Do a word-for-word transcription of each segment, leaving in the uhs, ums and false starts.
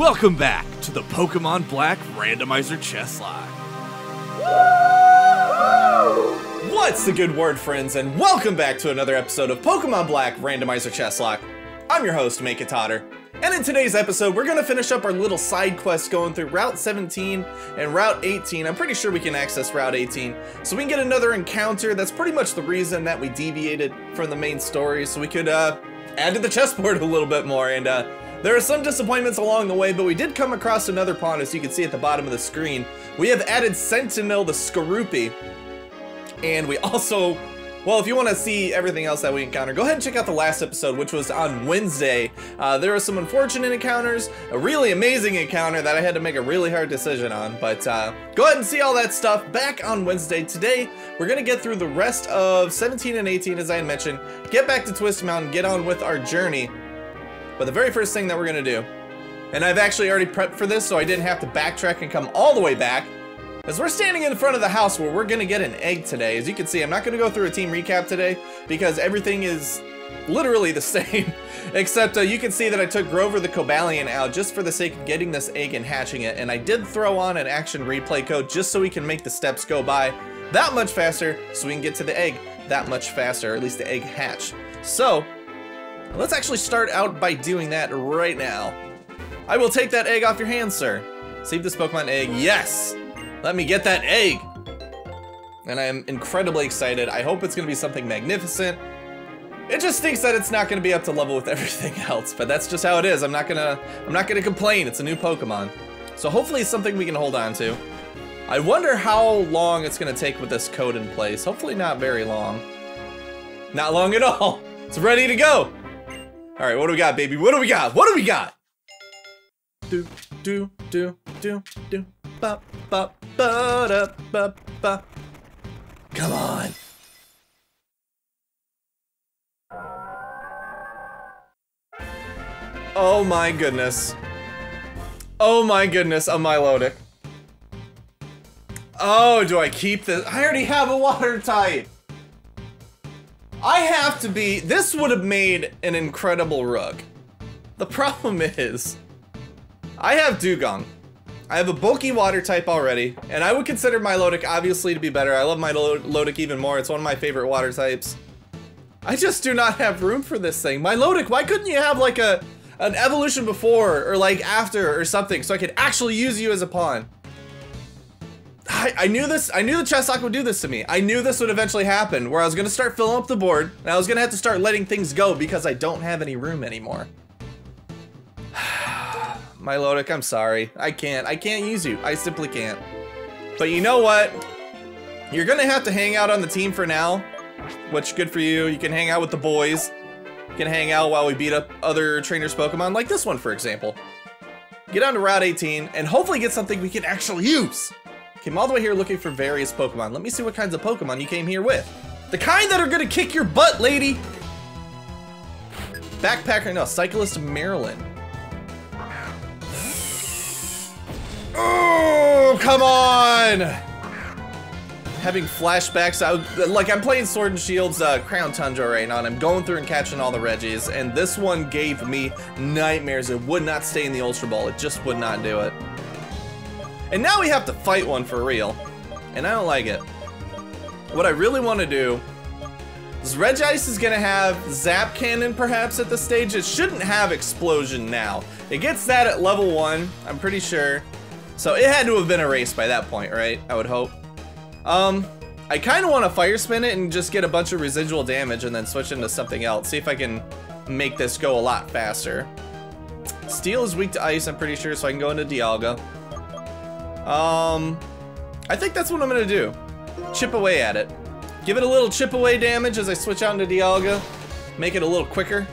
Welcome back to the Pokemon Black Randomizer Chesslock. What's the good word, friends, and welcome back to another episode of Pokemon Black Randomizer Chesslock. I'm your host, Make It Totter, and in today's episode, we're going to finish up our little side quest going through Route seventeen and Route eighteen. I'm pretty sure we can access Route eighteen, so we can get another encounter. That's pretty much the reason that we deviated from the main story, so we could uh, add to the chessboard a little bit more, and uh, there are some disappointments along the way, but we did come across another pawn, as you can see at the bottom of the screen. We have added Sentinel the Skorupi, and we also, well, if you want to see everything else that we encounter, go ahead and check out the last episode, which was on Wednesday. Uh, there were some unfortunate encounters, a really amazing encounter that I had to make a really hard decision on, but uh, go ahead and see all that stuff back on Wednesday. Today, we're going to get through the rest of seventeen and eighteen, as I had mentioned, get back to Twist Mountain, get on with our journey. But the very first thing that we're going to do, and I've actually already prepped for this so I didn't have to backtrack and come all the way back, is we're standing in front of the house where we're going to get an egg today. As you can see, I'm not going to go through a team recap today because everything is literally the same. Except uh, you can see that I took Grover the Cobalion out just for the sake of getting this egg and hatching it. And I did throw on an action replay code just so we can make the steps go by that much faster so we can get to the egg that much faster, or at least the egg hatch. So let's actually start out by doing that right now. I will take that egg off your hands, sir. Save this Pokemon egg. Yes! Let me get that egg! And I am incredibly excited. I hope it's going to be something magnificent. It just stinks that it's not going to be up to level with everything else, but that's just how it is. I'm not going to I'm not going to complain. It's a new Pokemon. So hopefully it's something we can hold on to. I wonder how long it's going to take with this code in place. Hopefully not very long. Not long at all. It's ready to go. All right, what do we got, baby? What do we got? What do we got? Do, do, do, do, do, bop, bop, ba, da, bop, bop. Come on. Oh my goodness. Oh my goodness, a Milotic. Oh, do I keep this? I already have a water type. I have to be, this would have made an incredible rug. The problem is, I have Dewgong. I have a bulky water type already, and I would consider Milotic obviously to be better. I love Milotic even more. It's one of my favorite water types. I just do not have room for this thing. Milotic, why couldn't you have like a an evolution before or like after or something so I could actually use you as a pawn? I, I knew this, I knew the Chesslock would do this to me. I knew this would eventually happen, where I was gonna start filling up the board, and I was gonna have to start letting things go because I don't have any room anymore. Milotic, I'm sorry. I can't, I can't use you. I simply can't. But you know what? You're gonna have to hang out on the team for now, which good for you. You can hang out with the boys. You can hang out while we beat up other trainers' Pokemon, like this one, for example. Get on to Route eighteen, and hopefully get something we can actually use. Came all the way here looking for various Pokemon. Let me see what kinds of Pokemon you came here with. The kind that are gonna kick your butt, lady! Backpacker, no, Cyclist Maryland. Oh, come on! Having flashbacks, I was, like I'm playing Sword and Shield's uh, Crown Tundra right now, and I'm going through and catching all the Regis, and this one gave me nightmares. It would not stay in the Ultra Ball, it just would not do it. And now we have to fight one for real, and I don't like it. What I really want to do is Regice is going to have Zap Cannon perhaps at this stage. It shouldn't have Explosion now. It gets that at level one, I'm pretty sure. So it had to have been erased by that point, right? I would hope. Um, I kind of want to Fire Spin it and just get a bunch of residual damage and then switch into something else. See if I can make this go a lot faster. Steel is weak to Ice, I'm pretty sure, so I can go into Dialga. Um, I think that's what I'm gonna do. Chip away at it. Give it a little chip away damage as I switch out into Dialga. Make it a little quicker.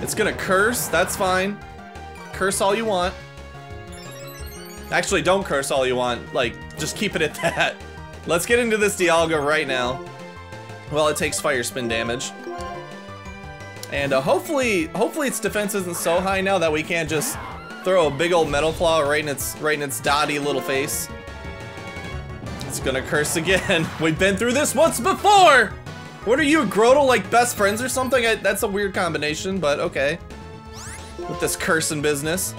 It's gonna curse, that's fine. Curse all you want. Actually, don't curse all you want. Like, just keep it at that. Let's get into this Dialga right now. Well, it takes Fire Spin damage. And uh, hopefully, hopefully its defense isn't so high now that we can't just throw a big old Metal Claw right in its right in its dotty little face. It's gonna curse again. We've been through this once before. What are you, Grotal, like best friends or something? I, that's a weird combination, but okay. With this cursing business,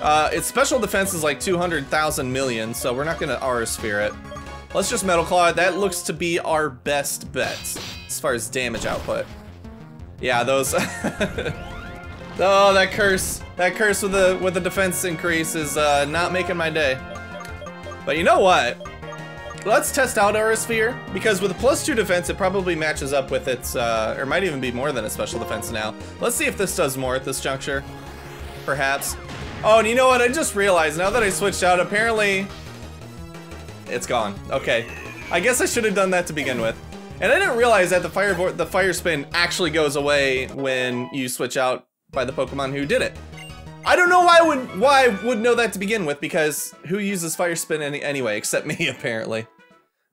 Uh, its special defense is like two hundred thousand million, so we're not gonna Aura Sphere it. Let's just Metal Claw. That looks to be our best bet as far as damage output. Yeah, those. Oh, that curse! That curse with the with the defense increase is uh, not making my day. But you know what? Let's test out Aura Sphere, because with a plus two defense, it probably matches up with its, uh, or might even be more than a special defense now. Let's see if this does more at this juncture, perhaps. Oh, and you know what? I just realized now that I switched out. Apparently, it's gone. Okay, I guess I should have done that to begin with. And I didn't realize that the fire the fire spin actually goes away when you switch out by the Pokemon who did it. I don't know why I would why I would know that to begin with, because who uses Fire Spin any, anyway, except me apparently.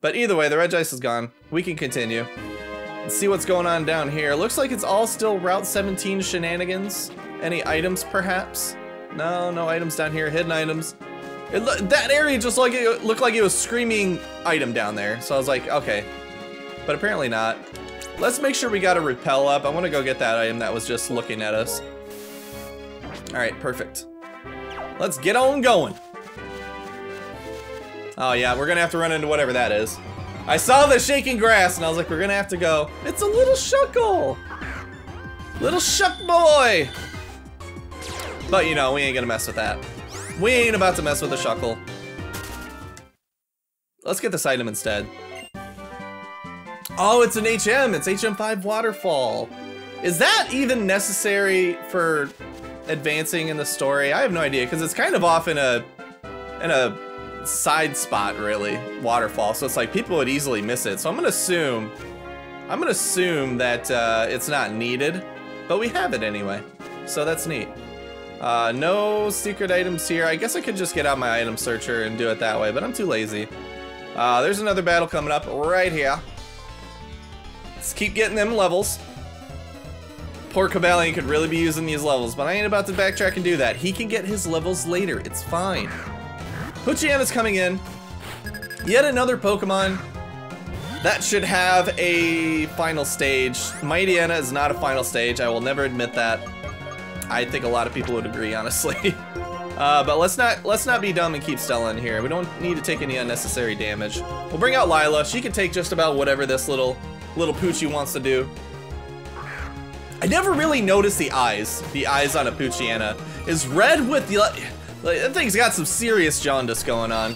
But either way, the Regice is gone. We can continue. Let's see what's going on down here. Looks like it's all still Route seventeen shenanigans. Any items perhaps? No, no items down here. Hidden items. It, that area just like it looked like it was screaming item down there. So I was like, okay, but apparently not. Let's make sure we got a repel up. I want to go get that item that was just looking at us. All right, perfect. Let's get on going. Oh yeah, we're gonna have to run into whatever that is. I saw the shaking grass and I was like, we're gonna have to go. It's a little shuckle. Little shuck boy. But you know, we ain't gonna mess with that. We ain't about to mess with a shuckle. Let's get this item instead. Oh, it's an H M, it's H M five Waterfall. Is that even necessary for advancing in the story? I have no idea, because it's kind of off in a in a side spot, really, Waterfall, so it's like people would easily miss it. So I'm gonna assume I'm gonna assume that uh, it's not needed, but we have it anyway, so that's neat. Uh, no secret items here. I guess I could just get out my item searcher and do it that way, but I'm too lazy. Uh, there's another battle coming up right here. Let's keep getting them levels. Poor Cobalion could really be using these levels, but I ain't about to backtrack and do that. He can get his levels later, it's fine. Poochyrona's coming in. Yet another Pokemon that should have a final stage. Mightyena is not a final stage, I will never admit that. I think a lot of people would agree, honestly. uh, but let's not let's not be dumb and keep Stella in here. We don't need to take any unnecessary damage. We'll bring out Lyla, she can take just about whatever this little, little Poochie wants to do. I never really noticed the eyes, the eyes on a Poochyena. Is red with the, like, that thing's got some serious jaundice going on.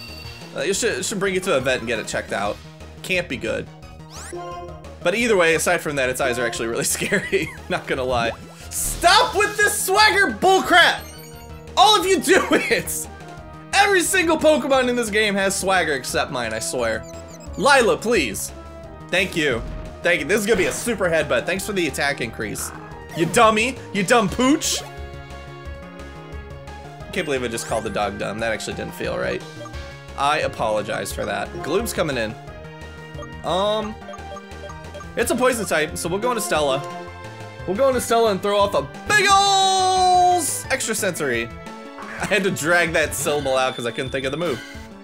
Uh, you should, should bring it to a vet and get it checked out. Can't be good. But either way, aside from that, its eyes are actually really scary, not gonna lie. Stop with this swagger bullcrap! All of you do it! Every single Pokemon in this game has swagger except mine, I swear. Lyla, please. Thank you. Thank you. This is gonna be a super headbutt. Thanks for the attack increase. You dummy. You dumb pooch. I can't believe I just called the dog dumb. That actually didn't feel right. I apologize for that. Gloob's coming in. Um, it's a poison type, so we'll go into Stella. We'll go into Stella and throw off a big ol' extra sensory. I had to drag that syllable out because I couldn't think of the move.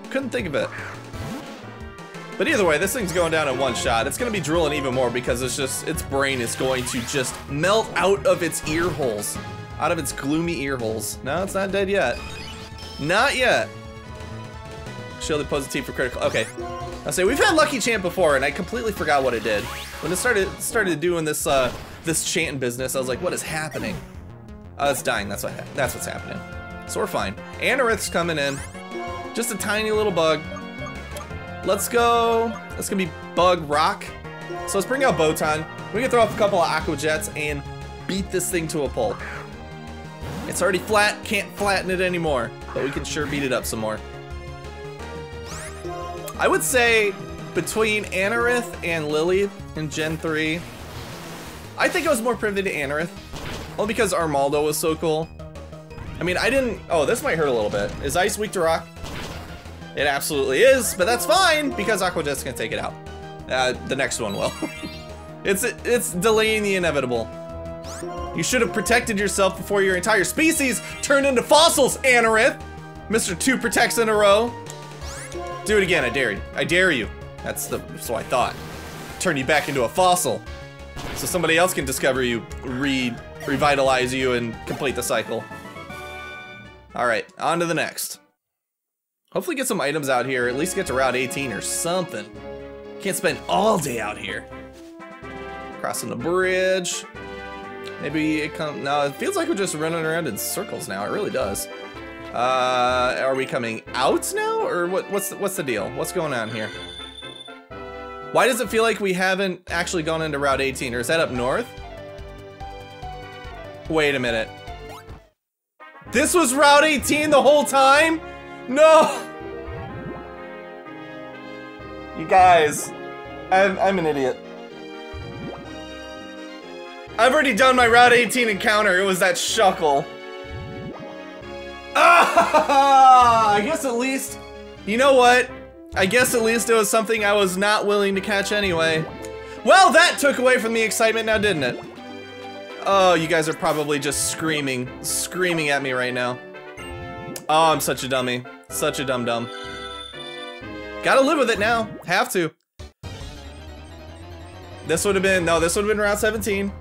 Couldn't think of it. But either way, this thing's going down in one shot. It's gonna be drooling even more because it's just, its brain is going to just melt out of its ear holes. Out of its gloomy ear holes. No, it's not dead yet. Not yet. Shielded positive for critical, okay. I'll say, we've had Lucky Chant before and I completely forgot what it did. When it started started doing this uh, this chanting business, I was like, what is happening? Uh, it's dying, that's what ha that's what's happening. So we're fine. Anorith's coming in. Just a tiny little bug. Let's go, that's gonna be Bug Rock. So let's bring out Botan. We can throw off a couple of Aqua Jets and beat this thing to a pulp. It's already flat, can't flatten it anymore, but we can sure beat it up some more. I would say between Anorith and Lily in Gen three, I think I was more privy to Anorith, all because Armaldo was so cool. I mean, I didn't, oh, this might hurt a little bit. Is Ice weak to Rock? It absolutely is, but that's fine because Aqua Jet's gonna take it out. Uh, the next one will. it's it's delaying the inevitable. You should have protected yourself before your entire species turned into fossils, Anorith. Mister Two protects in a row. Do it again, I dare you. I dare you. That's the so I thought. Turn you back into a fossil, so somebody else can discover you, re revitalize you, and complete the cycle. All right, on to the next. Hopefully get some items out here, at least get to Route eighteen or something. Can't spend all day out here. Crossing the bridge. Maybe it comes, no, it feels like we're just running around in circles now, it really does. Uh, are we coming out now, or what, what's, the, what's the deal? What's going on here? Why does it feel like we haven't actually gone into Route eighteen, or is that up north? Wait a minute. This was Route eighteen the whole time? No! You guys, I'm, I'm an idiot. I've already done my Route eighteen encounter, it was that Shuckle. Ah! I guess at least, you know what? I guess at least it was something I was not willing to catch anyway. Well, that took away from the excitement now, didn't it? Oh, you guys are probably just screaming, screaming at me right now. Oh, I'm such a dummy. Such a dum-dum. Gotta live with it now. Have to. This would have been, no, this would have been Route seventeen.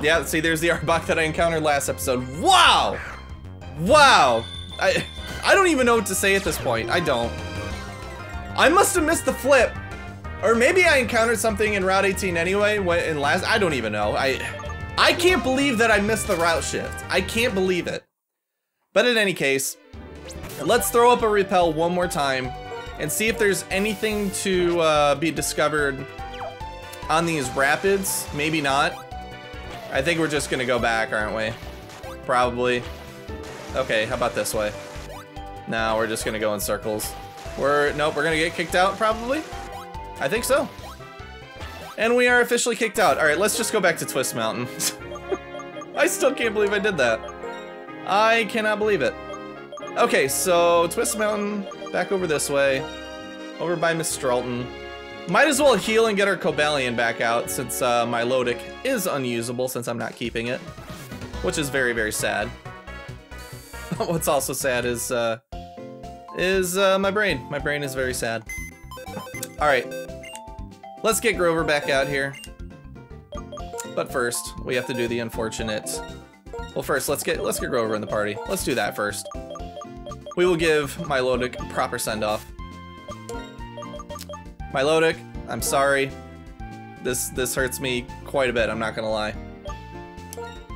Yeah, see, there's the Arbok that I encountered last episode. Wow! Wow! I, I don't even know what to say at this point. I don't. I must have missed the flip. Or maybe I encountered something in Route eighteen anyway, when, in last, I don't even know. I, I can't believe that I missed the route shift. I can't believe it. But in any case, let's throw up a repel one more time and see if there's anything to uh, be discovered on these rapids. Maybe not. I think we're just gonna go back, aren't we? Probably. Okay, how about this way? No, we're just gonna go in circles. We're, nope, we're gonna get kicked out probably. I think so. And we are officially kicked out. All right, let's just go back to Twist Mountain. I still can't believe I did that. I cannot believe it. Okay, so Twist Mountain, back over this way, over by Miss Stralton. Might as well heal and get our Cobalion back out since uh, my Milotic is unusable since I'm not keeping it, which is very, very sad. What's also sad is uh, is uh, my brain. My brain is very sad. All right, let's get Grover back out here. But first, we have to do the unfortunate. Well, first, let's get let's get Grover in the party. Let's do that first. We will give Milotic a proper send-off. Milotic, I'm sorry. This this hurts me quite a bit, I'm not gonna lie.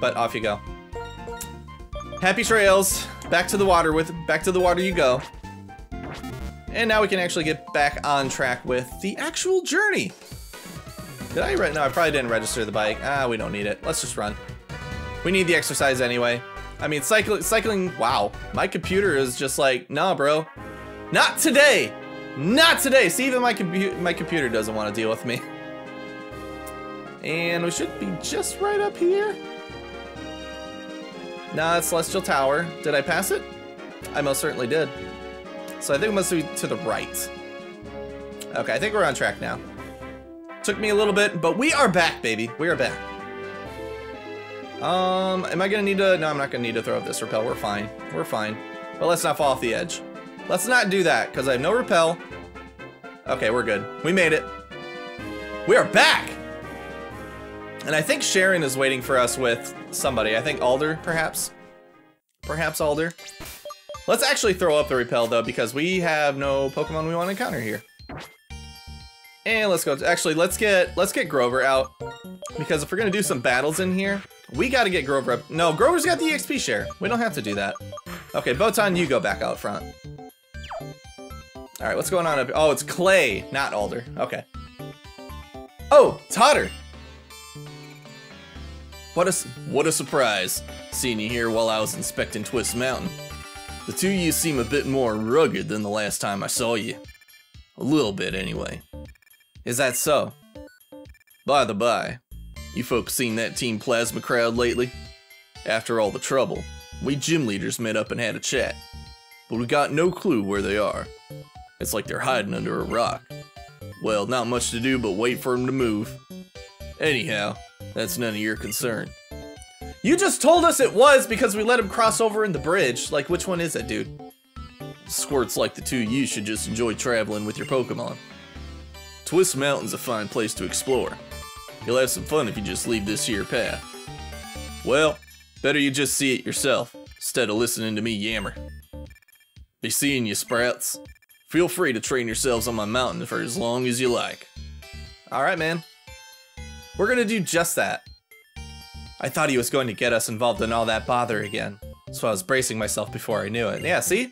But off you go. Happy trails. Back to the water with back to the water you go. And now we can actually get back on track with the actual journey. Did I re- No, I probably didn't register the bike. Ah, we don't need it. Let's just run. We need the exercise anyway. I mean, cycling, cycling, wow. My computer is just like, nah, bro. Not today. Not today. See, even my, compu my computer doesn't want to deal with me. And we should be just right up here. Nah, it's Celestial Tower. Did I pass it? I most certainly did. So I think it must be to the right. Okay, I think we're on track now. Took me a little bit, but we are back, baby. We are back. Um, am I gonna need to, no, I'm not gonna need to throw up this repel, we're fine, we're fine. But let's not fall off the edge. Let's not do that, because I have no repel. Okay, we're good. We made it. We are back! And I think Sharon is waiting for us with somebody. I think Alder, perhaps? Perhaps Alder? Let's actually throw up the repel, though, because we have no Pokemon we want to encounter here. And let's go, to, actually, let's get, let's get Grover out. Because if we're gonna do some battles in here, we gotta get Grover up. No, Grover's got the E X P share. We don't have to do that. Okay, Botan, you go back out front. All right, what's going on up here? Oh, it's Clay, not Alder. Okay. Oh, Totter. What a, what a surprise, seeing you here while I was inspecting Twist Mountain. The two of you seem a bit more rugged than the last time I saw you. A little bit, anyway. Is that so? By the by, you folks seen that Team Plasma crowd lately? After all the trouble, we gym leaders met up and had a chat, but we got no clue where they are. It's like they're hiding under a rock. Well, not much to do but wait for them to move. Anyhow, that's none of your concern. You just told us it was because we let him cross over in the bridge. Like, which one is it, dude? Squirts like the two of you should just enjoy traveling with your Pokemon. Twist Mountain's a fine place to explore. You'll have some fun if you just leave this here path. Well, better you just see it yourself, instead of listening to me yammer. Be seeing you, Sprouts. Feel free to train yourselves on my mountain for as long as you like. Alright, man. We're gonna do just that. I thought he was going to get us involved in all that bother again, so I was bracing myself before I knew it. Yeah, see?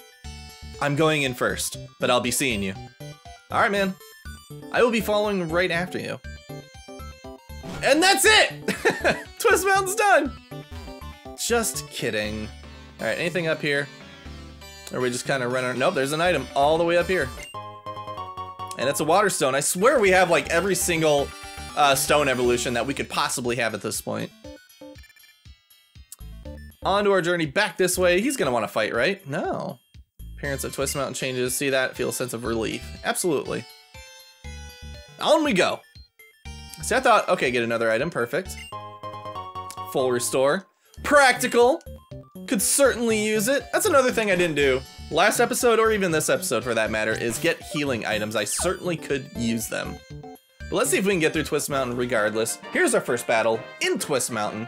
I'm going in first, but I'll be seeing you. Alright, man. I will be following right after you. And that's it! Twist Mountain's done! Just kidding. Alright, anything up here? Or we just kind of run our- nope, there's an item all the way up here. And it's a water stone. I swear we have like every single uh, stone evolution that we could possibly have at this point. On to our journey back this way. He's gonna want to fight, right? No. Appearance of Twist Mountain changes. See that? Feel a sense of relief. Absolutely. On we go. See, I thought, okay, get another item. Perfect. Full restore. Practical. Could certainly use it. That's another thing I didn't do last episode, or even this episode for that matter, is get healing items. I certainly could use them. But let's see if we can get through Twist Mountain regardless. Here's our first battle in Twist Mountain.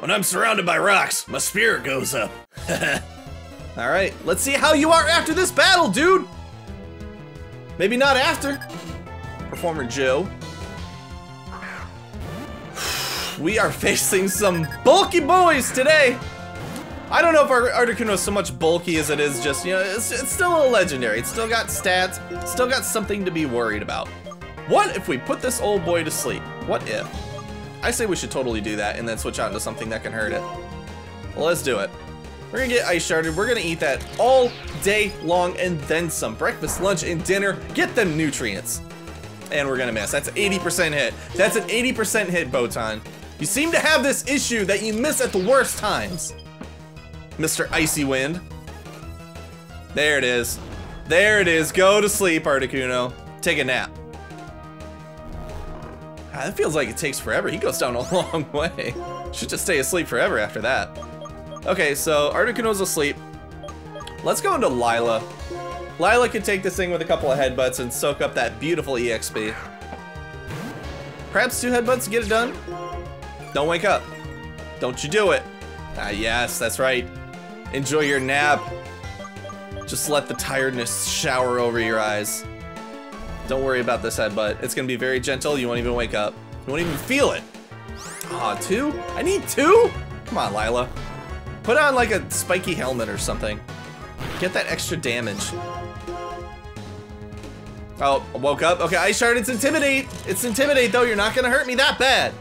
When I'm surrounded by rocks, my spirit goes up. Alright, let's see how you are after this battle, dude! Maybe not after. Performer Joe. We are facing some bulky boys today! I don't know if our Articuno is so much bulky as it is just, you know, it's, it's still a legendary. It's still got stats, still got something to be worried about. What if we put this old boy to sleep? What if? I say we should totally do that and then switch out to something that can hurt it. Well, let's do it. We're gonna get ice sharded. We're gonna eat that all day long and then some. Breakfast, lunch, and dinner. Get them nutrients. And we're gonna miss. That's eighty percent hit. That's an eighty percent hit, Botan. You seem to have this issue that you miss at the worst times. Mister Icy Wind. There it is. There it is. Go to sleep, Articuno. Take a nap. God, that feels like it takes forever. He goes down a long way. Should just stay asleep forever after that. Okay, so Articuno's asleep. Let's go into Lyla. Lyla can take this thing with a couple of headbutts and soak up that beautiful E X P. Perhaps two headbutts to get it done? Don't wake up. Don't you do it. Ah, yes, that's right. Enjoy your nap. Just let the tiredness shower over your eyes. Don't worry about this headbutt. It's going to be very gentle. You won't even wake up. You won't even feel it. Aw, oh, two? I need two? Come on, Lyla. Put on like a spiky helmet or something. Get that extra damage. Oh, I woke up. Okay, Ice Shard, it's Intimidate. It's Intimidate, though. You're not going to hurt me that bad.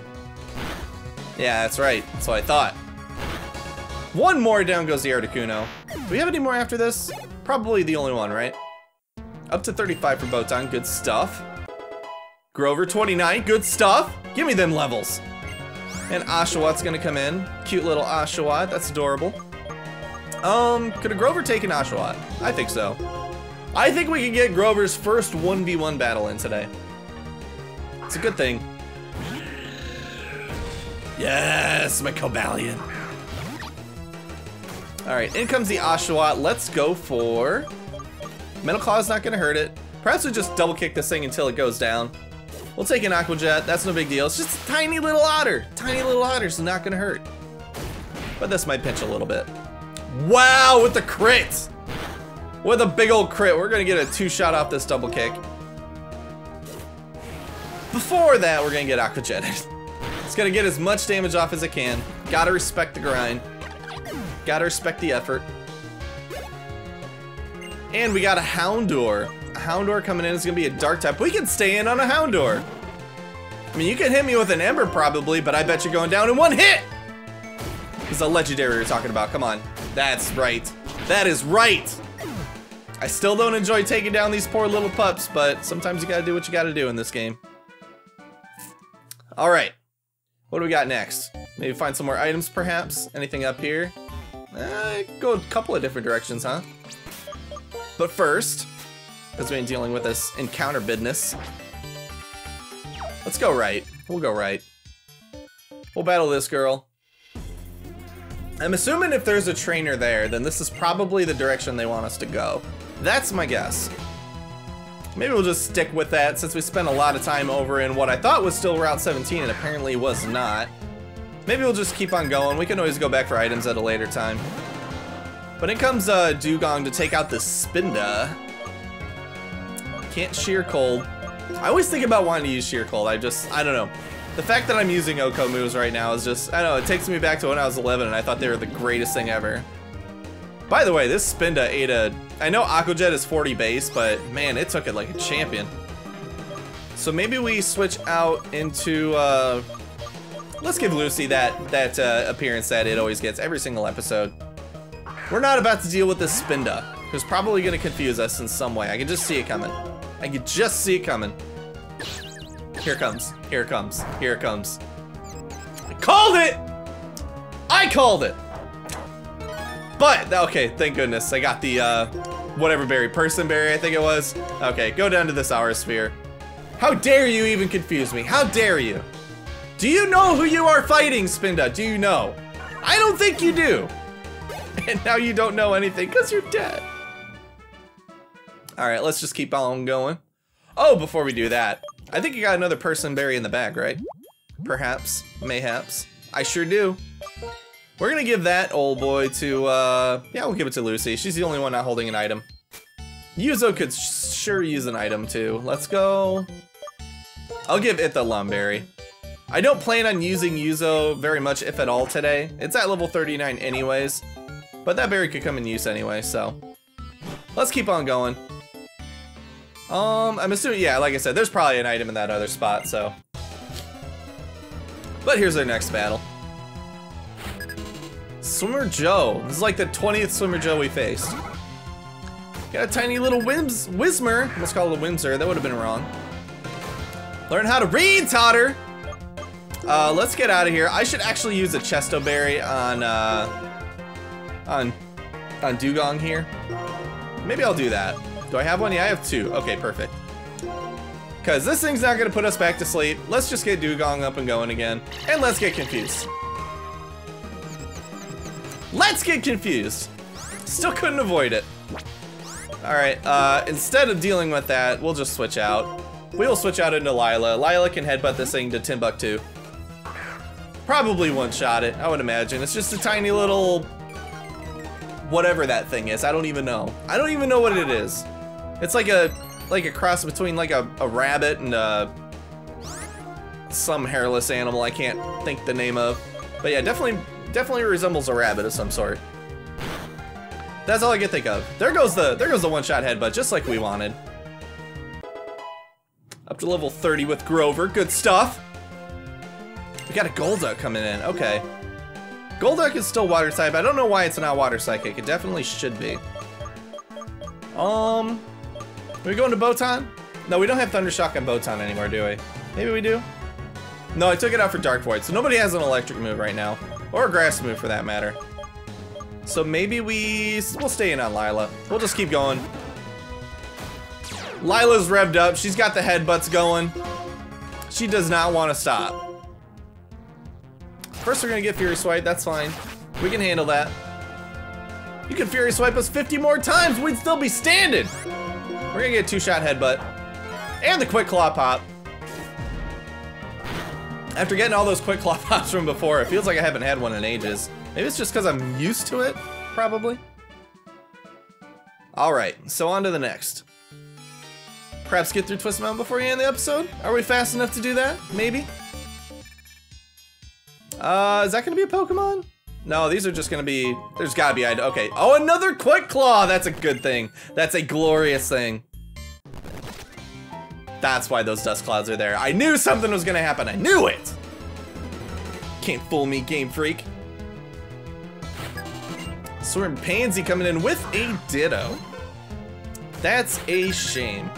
Yeah, that's right. That's what I thought. One more, down goes the Articuno. Do we have any more after this? Probably the only one, right? Up to thirty-five for Botan, good stuff. Grover, twenty-nine, good stuff. Give me them levels. And Oshawott's gonna come in. Cute little Oshawott, that's adorable. Um, could a Grover take an Oshawott? I think so. I think we can get Grover's first one v one battle in today. It's a good thing. Yes, my Cobalion. All right, in comes the Oshawott. Let's go for... Metal Claw is not gonna hurt it. Perhaps we just double kick this thing until it goes down. We'll take an Aqua Jet, that's no big deal. It's just a tiny little otter. Tiny little otter's not gonna hurt. But this might pinch a little bit. Wow, with the crit! With a big old crit, we're gonna get a two shot off this double kick. Before that, we're gonna get Aqua Jetted. It's gonna get as much damage off as it can. Gotta respect the grind. Gotta respect the effort. And we got a Houndour. A Houndour coming in is gonna be a dark type. We can stay in on a Houndour. I mean, you can hit me with an Ember probably, but I bet you're going down in one hit. It's a legendary we're talking about, come on. That's right, that is right. I still don't enjoy taking down these poor little pups, but sometimes you gotta do what you gotta do in this game. All right. What do we got next? Maybe find some more items, perhaps? Anything up here? Eh, go a couple of different directions, huh? But first, because we ain't dealing with this encounter business, let's go right. We'll go right. We'll battle this girl. I'm assuming if there's a trainer there, then this is probably the direction they want us to go. That's my guess. Maybe we'll just stick with that since we spent a lot of time over in what I thought was still Route seventeen and apparently was not. Maybe we'll just keep on going. We can always go back for items at a later time. But in comes uh, Dewgong to take out the Spinda. Can't Sheer Cold. I always think about wanting to use Sheer Cold. I just, I don't know. The fact that I'm using Oko moves right now is just, I don't know, it takes me back to when I was eleven and I thought they were the greatest thing ever. By the way, this Spinda ate a, I know Aqua Jet is forty base, but man, it took it like a champion. So maybe we switch out into, uh, let's give Lucy that, that uh, appearance that it always gets every single episode. We're not about to deal with this Spinda, who's probably gonna confuse us in some way. I can just see it coming. I can just see it coming. Here it comes, here it comes, here it comes. I called it! I called it! But, okay, thank goodness. I got the, uh, whatever berry, person berry, I think it was. Okay, go down to this Aura Sphere. How dare you even confuse me? How dare you? Do you know who you are fighting, Spinda? Do you know? I don't think you do. And now you don't know anything because you're dead. All right, let's just keep on going. Oh, before we do that, I think you got another person berry in the bag, right? Perhaps, mayhaps. I sure do. We're gonna give that old boy to, uh, yeah, we'll give it to Lucy. She's the only one not holding an item. Yuzo could sure use an item too. Let's go. I'll give it the Lumberry. I don't plan on using Yuzo very much, if at all, today. It's at level thirty-nine anyways, but that berry could come in use anyway, so. Let's keep on going. Um, I'm assuming, yeah, like I said, there's probably an item in that other spot, so. But here's our next battle. Swimmer Joe. This is like the twentieth Swimmer Joe we faced. Got a tiny little whims Whismer. Let's call it a Whimsor. That would have been wrong. Learn how to read, Totter. Uh, let's get out of here. I should actually use a Chesto Berry on uh, on on Dewgong here. Maybe I'll do that. Do I have one? Yeah, I have two. Okay, perfect. Cause this thing's not gonna put us back to sleep. Let's just get Dewgong up and going again, and let's get confused. Let's get confused. Still couldn't avoid it. All right, uh, instead of dealing with that, we'll just switch out. We will switch out into Lyla. Lyla can headbutt this thing to Timbuktu. Probably one-shot it, I would imagine. It's just a tiny little, whatever that thing is. I don't even know. I don't even know what it is. It's like a, like a cross between like a, a rabbit and a, some hairless animal I can't think the name of. But yeah, definitely Definitely resembles a rabbit of some sort. That's all I can think of. There goes the there goes the one-shot headbutt, just like we wanted. Up to level thirty with Grover. Good stuff. We got a Golduck coming in. Okay. Golduck is still water type. I don't know why it's not water psychic. It definitely should be. Um, are we going to Botan? No, we don't have Thunder Shock on Botan anymore, do we? Maybe we do. No, I took it out for Dark Void, so nobody has an electric move right now. Or a grass move for that matter. So maybe we, we'll stay in on Lyla. We'll just keep going. Lila's revved up. She's got the headbutts going. She does not want to stop. First we're gonna get Fury Swipe, that's fine. We can handle that. You can Fury Swipe us fifty more times, we'd still be standing. We're gonna get a two-shot headbutt. And the Quick Claw Pop. After getting all those Quick Claw Pops from before, it feels like I haven't had one in ages. Maybe it's just because I'm used to it, probably. All right, so on to the next. Perhaps get through Twist Mountain before you end the episode? Are we fast enough to do that? Maybe? Uh, is that gonna be a Pokemon? No, these are just gonna be, there's gotta be, okay. Oh, another Quick Claw, that's a good thing. That's a glorious thing. That's why those dust clouds are there. I knew something was gonna happen. I knew it. Can't fool me, Game Freak. Swirl Pansy coming in with a Ditto. That's a shame.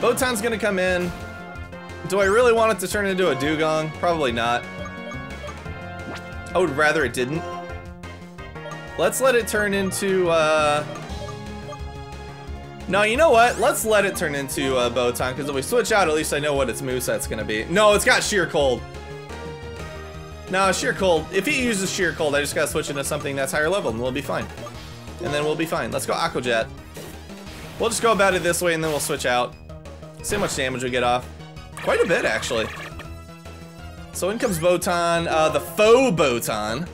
Botan's gonna come in. Do I really want it to turn into a Dewgong? Probably not. I would rather it didn't. Let's let it turn into, uh, no, you know what? Let's let it turn into uh, Botan, because if we switch out, at least I know what its moveset's gonna be. No, it's got Sheer Cold. No, Sheer Cold. If it uses Sheer Cold, I just gotta switch into something that's higher level, and we'll be fine. And then we'll be fine. Let's go Aqua Jet. We'll just go about it this way, and then we'll switch out. See how much damage we get off. Quite a bit, actually. So in comes Botan, uh, the faux Botan.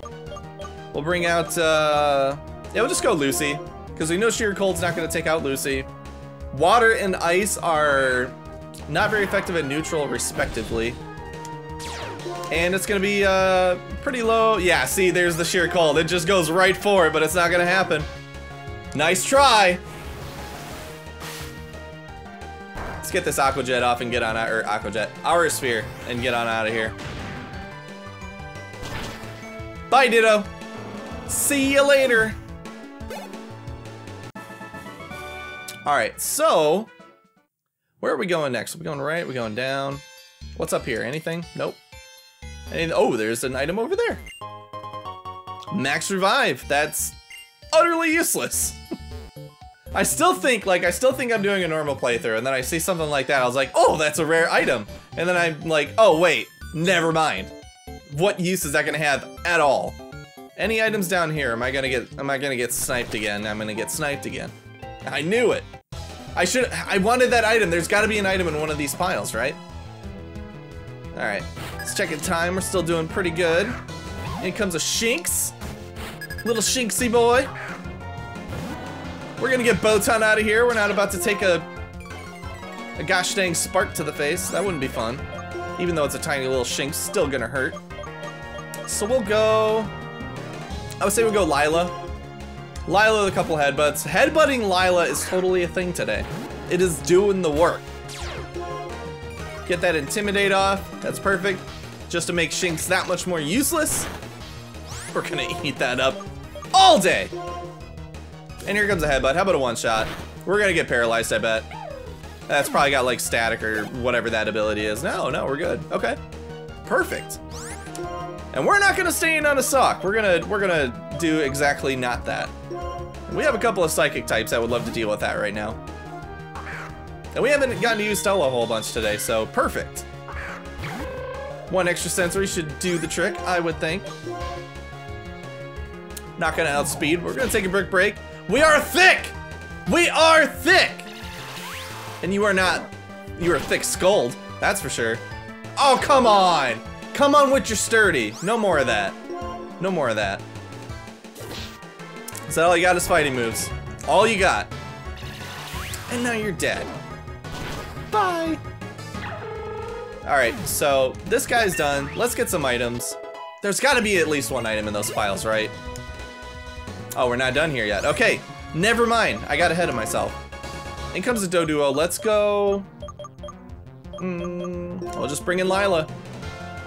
We'll bring out, uh, yeah, we'll just go Lucy, because we know Sheer Cold's not going to take out Lucy. Water and Ice are not very effective at neutral, respectively. And it's going to be uh, pretty low. Yeah, see, there's the Sheer Cold. It just goes right for it, but it's not going to happen. Nice try! Let's get this Aqua Jet off and get on out, or Aqua Jet, Aura Sphere, and get on out of here. Bye, Ditto! See you later! Alright, so where are we going next? Are we going right? Are we going down? What's up here? Anything? Nope. And oh, there's an item over there. Max Revive. That's utterly useless. I still think, like, I still think I'm doing a normal playthrough, and then I see something like that. I was like, oh, that's a rare item. And then I'm like, oh, wait, never mind. What use is that gonna have at all? Any items down here? Am I gonna get? Am I gonna get sniped again? I'm gonna get sniped again. I knew it. I should. I wanted that item. There's got to be an item in one of these piles, right? All right. Let's check in time. We're still doing pretty good. In comes a Shinx. Little Shinxy boy. We're gonna get Botan out of here. We're not about to take a a gosh dang spark to the face. That wouldn't be fun. Even though it's a tiny little Shinx, still gonna hurt. So we'll go. I would say we'll go Lyla. Lyla with a couple headbutts. Headbutting Lyla is totally a thing today. It is doing the work. Get that Intimidate off. That's perfect. Just to make Shinx that much more useless. We're gonna eat that up all day. And here comes a headbutt. How about a one-shot? We're gonna get paralyzed, I bet. That's probably got like static or whatever that ability is. No, no, we're good. Okay. Perfect. And we're not gonna stand on a sock. We're gonna we're gonna do exactly not that. We have a couple of psychic types that would love to deal with that right now. And we haven't gotten to use Stella a whole bunch today, so perfect. One extra sensory should do the trick, I would think. Not gonna outspeed. We're gonna take a brick break. We are thick! We are thick! And you are not, you are thick skulled, that's for sure. Oh, come on! Come on with your sturdy. No more of that. No more of that. So all you got is fighting moves. All you got. And now you're dead. Bye. Alright, so this guy's done. Let's get some items. There's got to be at least one item in those piles, right? Oh, we're not done here yet. Okay, never mind. I got ahead of myself. In comes the Doduo. Let's go. Mm, I'll just bring in Lyla.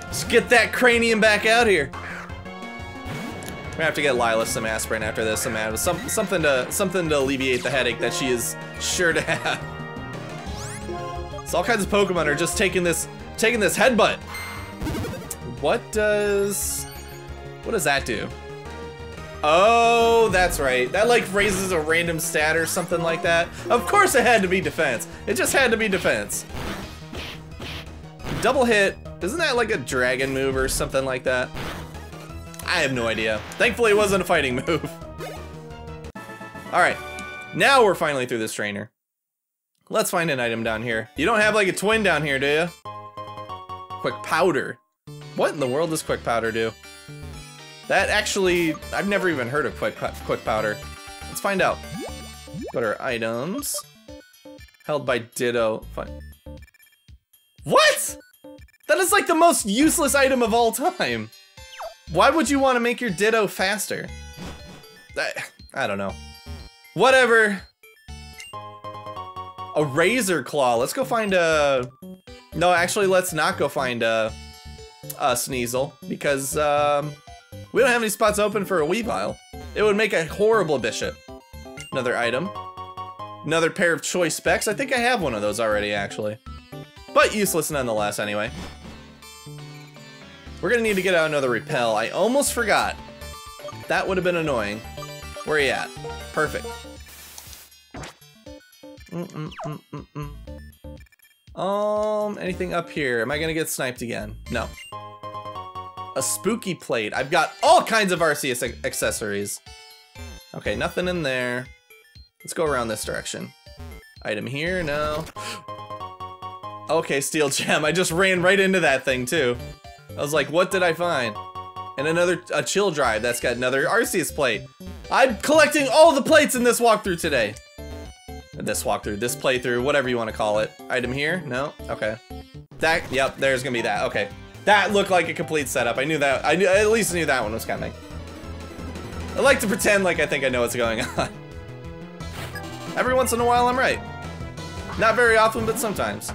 Let's get that cranium back out here. We're gonna have to get Lyla some aspirin after this, some some something to something to alleviate the headache that she is sure to have. So all kinds of Pokemon are just taking this taking this headbutt. What does what does that do? Oh, that's right. That like raises a random stat or something like that. Of course, it had to be defense. It just had to be defense. Double hit. Isn't that like a dragon move or something like that? I have no idea. Thankfully it wasn't a fighting move. Alright, now we're finally through this trainer. Let's find an item down here. You don't have like a twin down here, do you? Quick powder. What in the world does quick powder do? That actually, I've never even heard of quick, quick powder. Let's find out. What are items? Held by Ditto. Fine. What? That is like the most useless item of all time. Why would you want to make your Ditto faster? I, I don't know. Whatever. A razor claw. Let's go find a... No, actually, let's not go find a, a Sneasel because um, we don't have any spots open for a Weavile. It would make a horrible bishop. Another item. Another pair of choice specs. I think I have one of those already, actually. But useless nonetheless, anyway. We're gonna need to get out another repel. I almost forgot. That would have been annoying. Where are you at? Perfect. Mm-mm-mm-mm-mm. Um, anything up here? Am I gonna get sniped again? No. A spooky plate. I've got all kinds of Arceus accessories. Okay, nothing in there. Let's go around this direction. Item here? No. Okay, steel gem. I just ran right into that thing too. I was like, what did I find? And another, a chill drive that's got another Arceus plate. I'm collecting all the plates in this walkthrough today. This walkthrough, this playthrough, whatever you want to call it. Item here? No? Okay. That, yep, there's gonna be that, okay. That looked like a complete setup. I knew that, I knew, I at least knew that one was coming. I like to pretend like I think I know what's going on. Every once in a while I'm right. Not very often, but sometimes.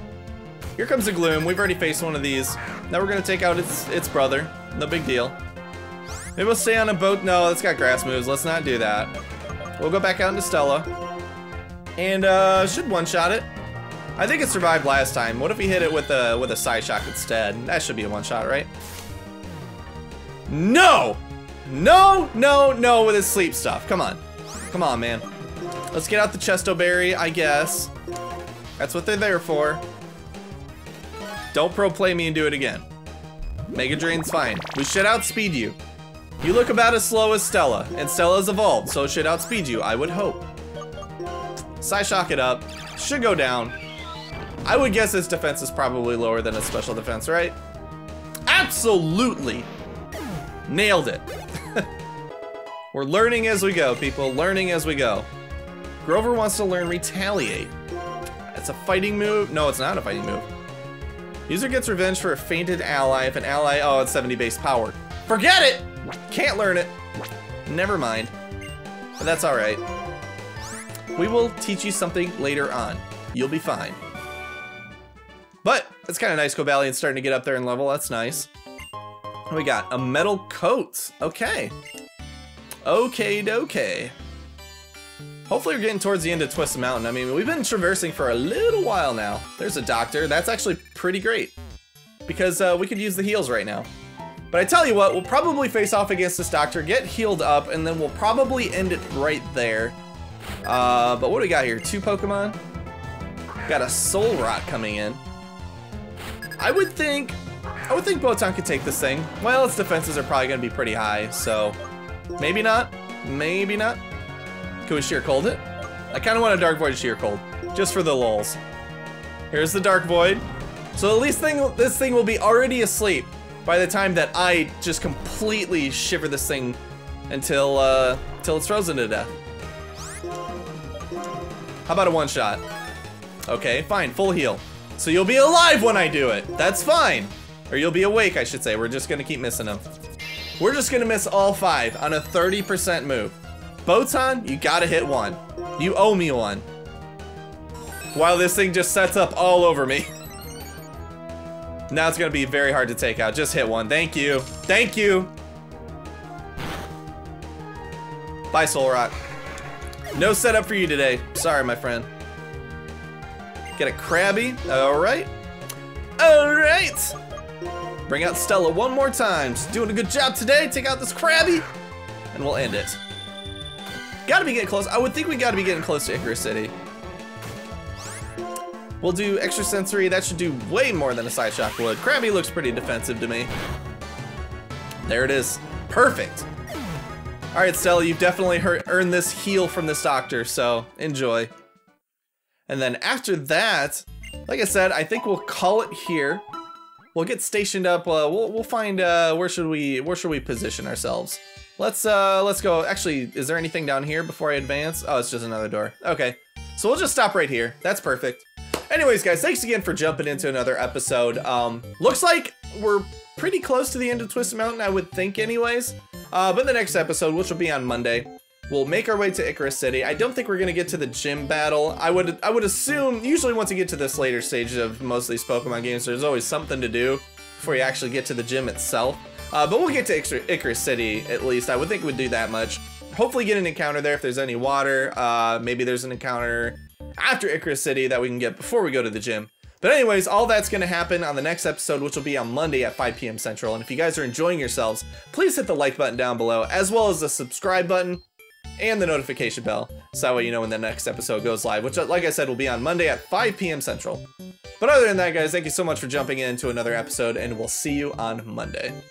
Here comes the Gloom. We've already faced one of these. Now we're gonna take out its its brother. No big deal. Maybe we'll stay on a boat. No, it's got grass moves. Let's not do that. We'll go back out into Stella. And uh, should one-shot it. I think it survived last time. What if we hit it with a with a Psyshock instead? That should be a one-shot, right? No! No, no, no with his sleep stuff. Come on. Come on, man. Let's get out the Chesto Berry, I guess. That's what they're there for. Don't pro-play me and do it again. Mega Drain's fine. We should outspeed you. You look about as slow as Stella, and Stella's evolved, so it should outspeed you, I would hope. Psyshock it up. Should go down. I would guess its defense is probably lower than its special defense, right? Absolutely! Nailed it. We're learning as we go, people. Learning as we go. Grover wants to learn Retaliate. It's a fighting move. No, it's not a fighting move. User gets revenge for a fainted ally. If an ally... Oh, it's seventy base power. Forget it! Can't learn it. Never mind. But that's alright. We will teach you something later on. You'll be fine. But it's kind of nice. Cobalion's starting to get up there in level. That's nice. We got a metal coat. Okay. Okay, dokay. Hopefully we're getting towards the end of Twist Mountain. I mean, we've been traversing for a little while now. There's a doctor. That's actually pretty great. Because uh, we could use the heals right now. But I tell you what, we'll probably face off against this doctor, get healed up, and then we'll probably end it right there. Uh, but what do we got here? Two Pokemon? We got a Solrock coming in. I would think... I would think Botan could take this thing. Well, its defenses are probably going to be pretty high, so... Maybe not. Maybe not. Could we Sheer Cold it? I kind of want a Dark Void Sheer Cold. Just for the lulz. Here's the Dark Void. So at least thing, this thing will be already asleep by the time that I just completely shiver this thing until, uh, until it's frozen to death. How about a one-shot? Okay, fine. Full heal. So you'll be alive when I do it. That's fine. Or you'll be awake, I should say. We're just going to keep missing them. We're just going to miss all five on a thirty percent move. Botan, you gotta hit one. You owe me one. While this thing just sets up all over me. Now it's gonna be very hard to take out. Just hit one. Thank you. Thank you. Bye, Solrock. No setup for you today. Sorry, my friend. Get a Krabby. Alright. Alright. Bring out Stella one more time. She's doing a good job today. Take out this Krabby. And we'll end it. Gotta be getting close. I would think we gotta be getting close to Icirrus City. We'll do extra sensory. That should do way more than a side shock would. Krabby looks pretty defensive to me. There it is. Perfect. All right, Stella, you've definitely heard, earned this heal from this doctor, so enjoy. And then after that, like I said, I think we'll call it here. We'll get stationed up. Uh, we'll, we'll find uh, where should we where should we position ourselves. Let's uh, let's go. Actually, is there anything down here before I advance? Oh, it's just another door. Okay, so we'll just stop right here. That's perfect. Anyways, guys, thanks again for jumping into another episode. Um, looks like we're pretty close to the end of Twisted Mountain, I would think anyways. Uh, but the next episode, which will be on Monday, we'll make our way to Icirrus City. I don't think we're gonna get to the gym battle. I would I would assume, usually once you get to this later stage of most of these Pokemon games, there's always something to do before you actually get to the gym itself. Uh, but we'll get to Icirrus City, at least. I would think we'd do that much. Hopefully get an encounter there if there's any water. Uh, maybe there's an encounter after Icirrus City that we can get before we go to the gym. But anyways, all that's going to happen on the next episode, which will be on Monday at five p m Central. And if you guys are enjoying yourselves, please hit the like button down below, as well as the subscribe button and the notification bell. So that way you know when the next episode goes live, which, like I said, will be on Monday at five p m Central. But other than that, guys, thank you so much for jumping into another episode, and we'll see you on Monday.